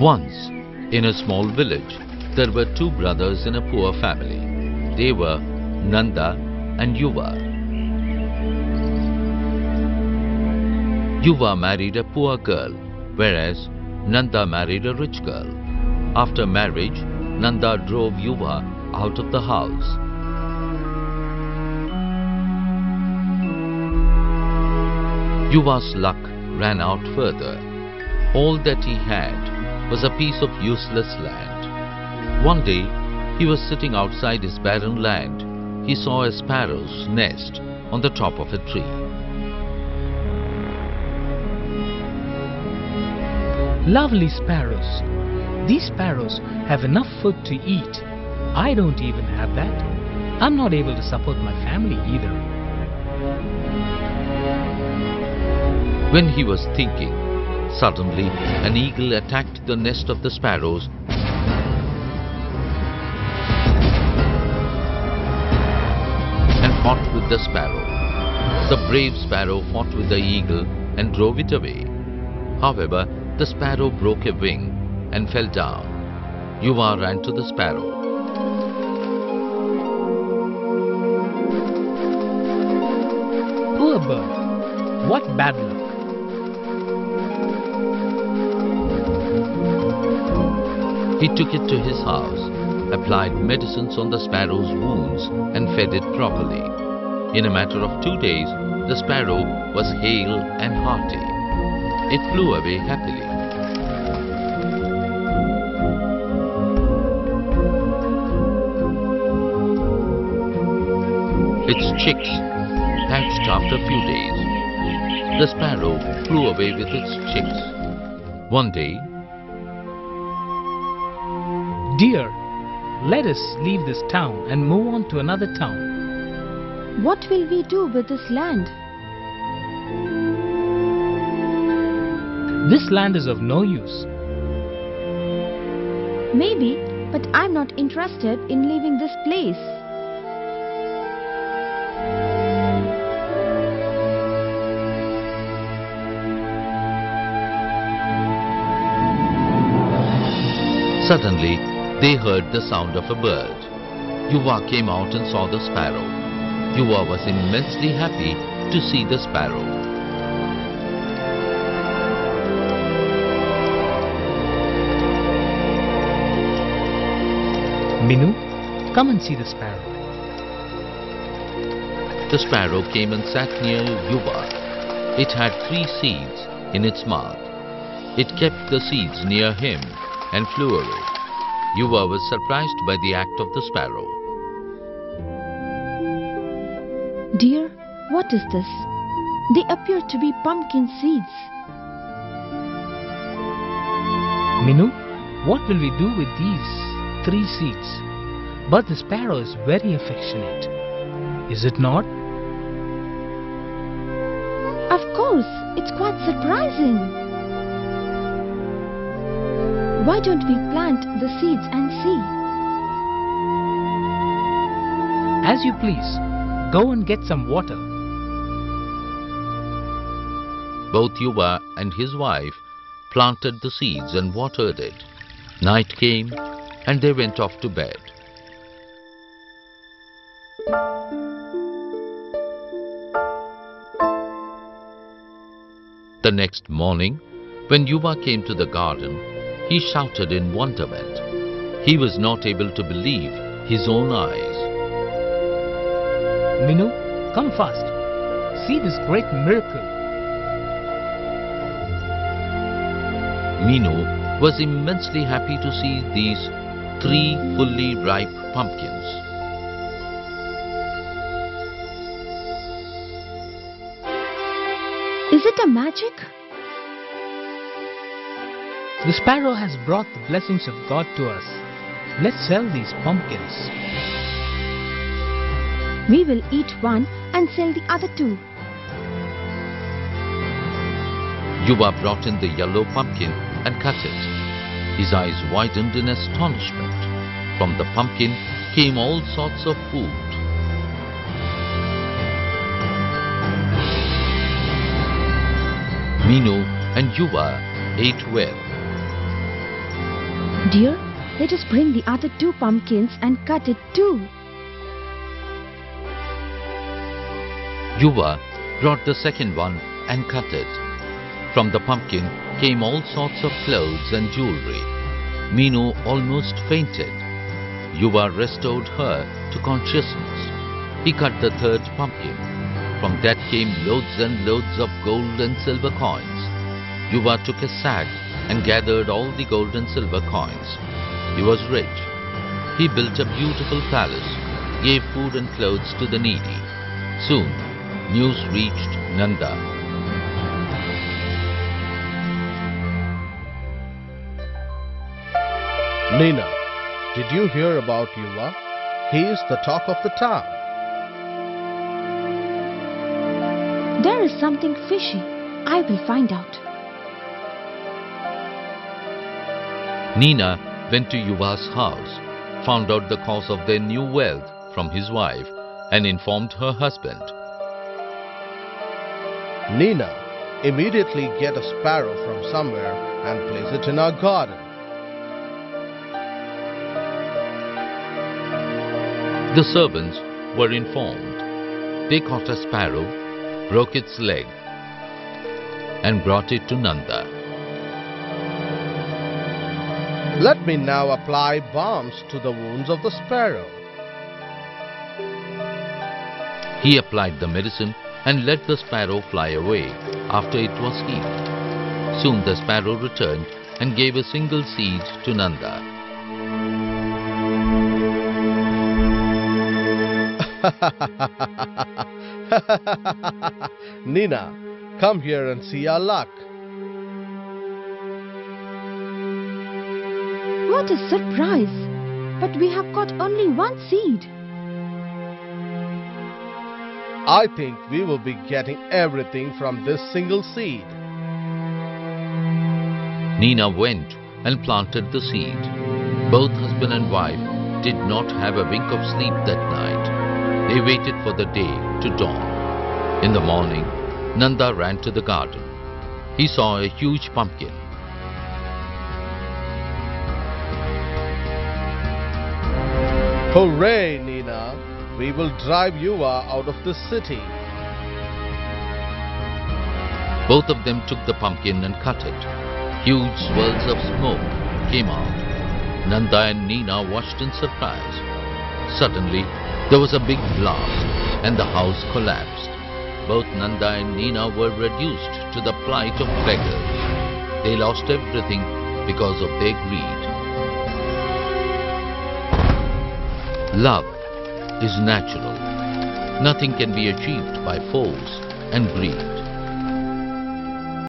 Once, in a small village, there were two brothers in a poor family. They were Nanda and Yuva. Yuva married a poor girl, whereas Nanda married a rich girl. After marriage, Nanda drove Yuva out of the house. Yuva's luck ran out further. All that he had was a piece of useless land. One day, he was sitting outside his barren land. He saw a sparrow's nest on the top of a tree. Lovely sparrows. These sparrows have enough food to eat. I don't even have that. I'm not able to support my family either. When he was thinking, suddenly an eagle attacked the nest of the sparrows. And fought with the sparrow. The brave sparrow fought with the eagle and drove it away. However, the sparrow broke a wing and fell down. Yuva ran to the sparrow. Poor bird, what bad luck. He took it to his house, applied medicines on the sparrow's wounds and fed it properly. In a matter of 2 days, the sparrow was hale and hearty. It flew away happily. Its chicks hatched after a few days. The sparrow flew away with its chicks. One day, "Dear, let us leave this town and move on to another town." "What will we do with this land?" "This land is of no use." "Maybe, but I'm not interested in leaving this place." Suddenly, they heard the sound of a bird. Yuva came out and saw the sparrow. Yuva was immensely happy to see the sparrow. "Minu, come and see the sparrow." The sparrow came and sat near Yuva. It had 3 seeds in its mouth. It kept the seeds near him and flew away. Yuva was surprised by the act of the sparrow. "Dear, what is this? They appear to be pumpkin seeds." "Minu, what will we do with these 3 seeds? But the sparrow is very affectionate, is it not?" "Of course, it's quite surprising. Why don't we plant the seeds and see?" "As you please. Go and get some water." Both Yuva and his wife planted the seeds and watered it. Night came and they went off to bed. The next morning, when Yuva came to the garden, he shouted in wonderment. He was not able to believe his own eyes. "Minu, come fast. See this great miracle." Minu was immensely happy to see these 3 fully ripe pumpkins. "Is it a magic?" "The sparrow has brought the blessings of God to us. Let's sell these pumpkins." "We will eat one and sell the other 2. Yuva brought in the yellow pumpkin and cut it. His eyes widened in astonishment. From the pumpkin came all sorts of food. Minu and Yuva ate well. Dear, let us bring the other two pumpkins and cut it too. Yuva brought the second one and cut it. From the pumpkin came all sorts of clothes and jewelry. Minu almost fainted. Yuva restored her to consciousness. He cut the third pumpkin. From that came loads and loads of gold and silver coins. Yuva took a sack and gathered all the gold and silver coins. He was rich. He built a beautiful palace, gave food and clothes to the needy. Soon, news reached Nanda. Nina, did you hear about Yuva? He is the talk of the town. There is something fishy. I will find out. Nina went to Yuva's house, found out the cause of their new wealth from his wife, and informed her husband. Nina, immediately get a sparrow from somewhere and place it in our garden. The servants were informed. They caught a sparrow, broke its leg, and brought it to Nanda. Let me now apply balms to the wounds of the sparrow. He applied the medicine and let the sparrow fly away after it was healed. Soon the sparrow returned and gave a single seed to Nanda. Nina, come here and see our luck. What a surprise! But we have got only one seed. I think we will be getting everything from this single seed. Nina went and planted the seed. Both husband and wife did not have a wink of sleep that night. They waited for the day to dawn. In the morning, Nanda ran to the garden. He saw a huge pumpkin. Hooray, Nina! We will drive Yuva out of this city. Both of them took the pumpkin and cut it. Huge swirls of smoke came out. Nanda and Nina watched in surprise. Suddenly, there was a big blast and the house collapsed. Both Nanda and Nina were reduced to the plight of beggars. They lost everything because of their greed. Love is natural. Nothing can be achieved by force and greed.